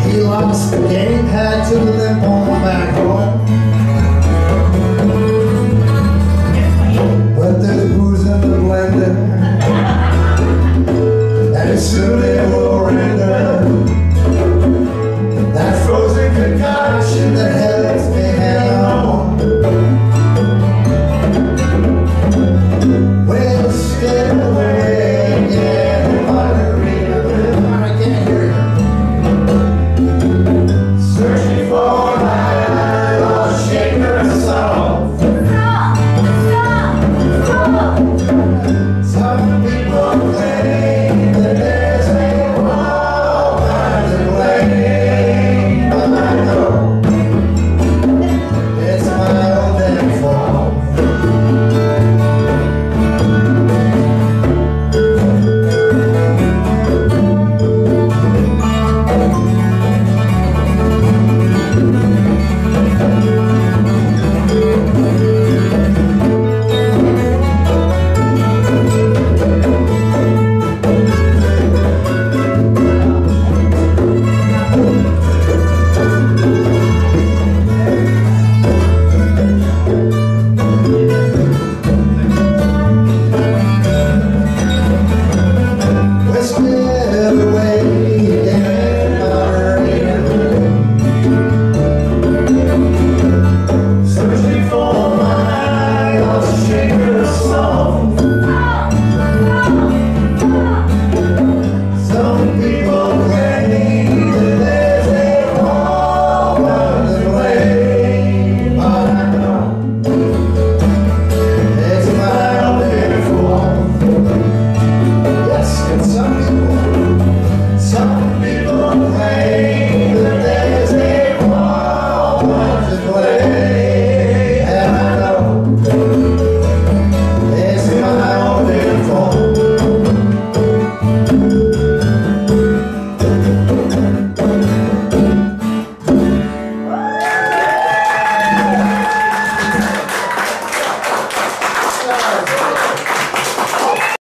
He lost the game, had to limp on.